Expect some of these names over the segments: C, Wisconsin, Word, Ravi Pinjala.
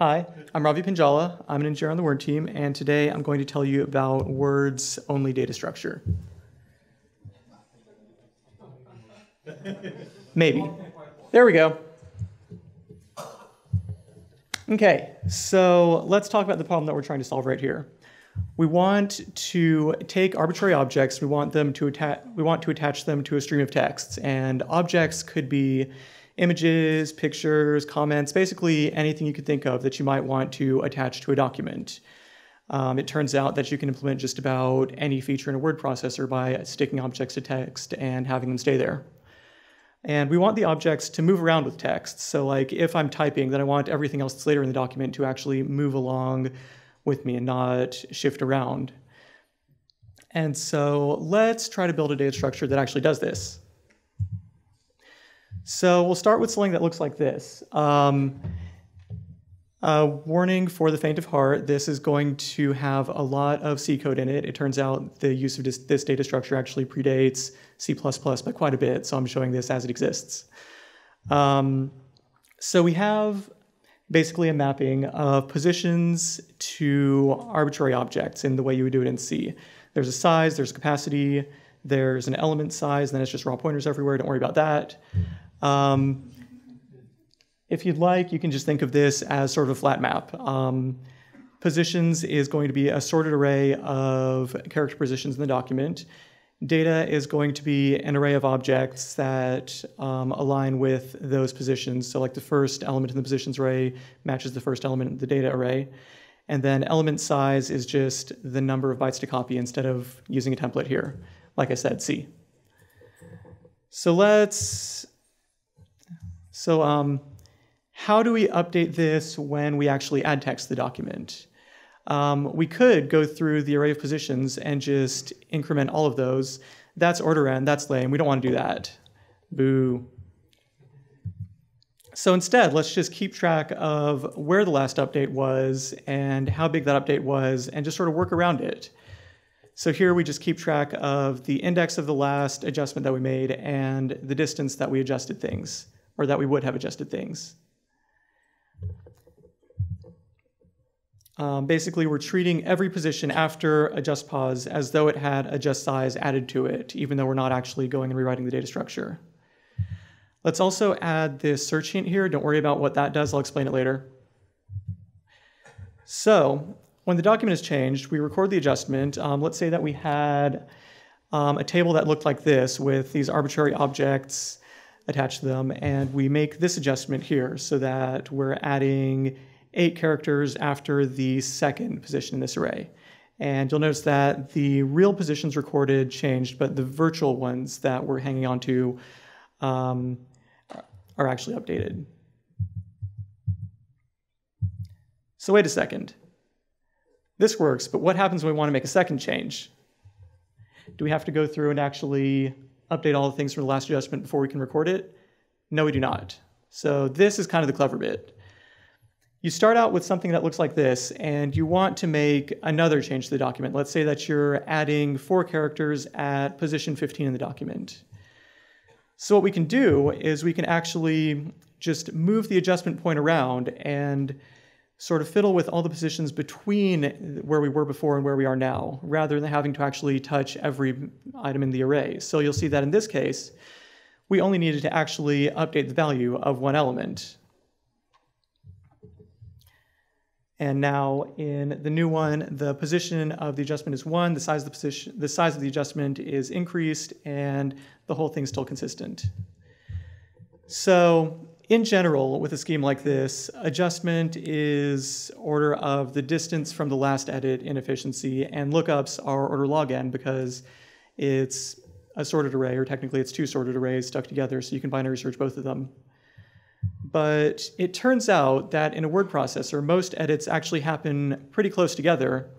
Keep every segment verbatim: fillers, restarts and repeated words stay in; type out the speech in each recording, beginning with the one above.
Hi, I'm Ravi Pinjala. I'm an engineer on the word team, and today I'm going to tell you about words only data structure. Maybe. There we go. Okay, so let's talk about the problem that we're trying to solve right here. We want to take arbitrary objects, we want them to attach we want to attach them to a stream of texts, and objects could be images, pictures, comments, basically anything you could think of that you might want to attach to a document. Um, it turns out that you can implement just about any feature in a word processor by sticking objects to text and having them stay there. And we want the objects to move around with text. So like if I'm typing, then I want everything else that's later in the document to actually move along with me and not shift around. And so let's try to build a data structure that actually does this. So we'll start with something that looks like this. Um, a warning for the faint of heart, this is going to have a lot of C code in it. It turns out the use of this, this data structure actually predates C plus plus by quite a bit, so I'm showing this as it exists. Um, so we have basically a mapping of positions to arbitrary objects in the way you would do it in C. There's a size, there's capacity, there's an element size, and then it's just raw pointers everywhere, don't worry about that. Um, if you'd like, you can just think of this as sort of a flat map. Um, positions is going to be a sorted array of character positions in the document. Data is going to be an array of objects that um, align with those positions. So like the first element in the positions array matches the first element in the data array. And then element size is just the number of bytes to copy instead of using a template here. Like I said, C. So let's, so um, how do we update this when we actually add text to the document? Um, we could go through the array of positions and just increment all of those. That's order n, that's lame, we don't want to do that. Boo. So instead, let's just keep track of where the last update was and how big that update was and just sort of work around it. So here we just keep track of the index of the last adjustment that we made and the distance that we adjusted things, or that we would have adjusted things. Um, basically, we're treating every position after adjust pause as though it had adjust size added to it, even though we're not actually going and rewriting the data structure. Let's also add this search hint here. Don't worry about what that does. I'll explain it later. So when the document is changed, we record the adjustment. Um, let's say that we had um, a table that looked like this with these arbitrary objects attached to them, and we make this adjustment here so that we're adding eight characters after the second position in this array. And you'll notice that the real positions recorded changed, but the virtual ones that we're hanging on to um, are actually updated. So wait a second. This works, but what happens when we want to make a second change? Do we have to go through and actually update all the things from the last adjustment before we can record it? No, we do not. So this is kind of the clever bit. You start out with something that looks like this, and you want to make another change to the document. Let's say that you're adding four characters at position fifteen in the document. So what we can do is we can actually just move the adjustment point around and sort of fiddle with all the positions between where we were before and where we are now, rather than having to actually touch every item in the array. So you'll see that in this case, we only needed to actually update the value of one element. And now in the new one, the position of the adjustment is one, the size of the position, the size of the adjustment is increased, and the whole thing's still consistent. So in general, with a scheme like this, adjustment is order of the distance from the last edit in efficiency, and lookups are order log n because it's a sorted array, or technically it's two sorted arrays stuck together, so you can binary search both of them. But it turns out that in a word processor, most edits actually happen pretty close together,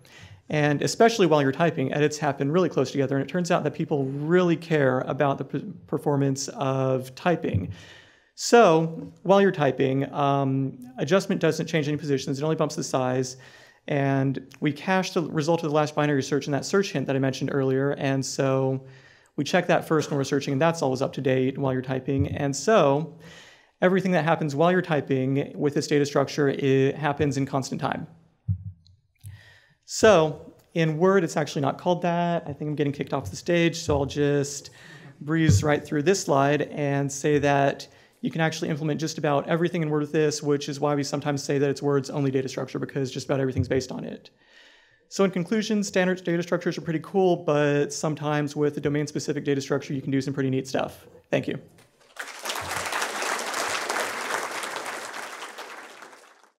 and especially while you're typing, edits happen really close together, and it turns out that people really care about the performance of typing. So while you're typing, um, adjustment doesn't change any positions, it only bumps the size, and we cache the result of the last binary search in that search hint that I mentioned earlier, and so we check that first when we're searching, and that's always up to date while you're typing. And so everything that happens while you're typing with this data structure, it happens in constant time. So in Word, it's actually not called that. I think I'm getting kicked off the stage, so I'll just breeze right through this slide and say that you can actually implement just about everything in Word with this, which is why we sometimes say that it's Word's only data structure, because just about everything's based on it. So in conclusion, standard data structures are pretty cool, but sometimes with a domain-specific data structure, you can do some pretty neat stuff. Thank you.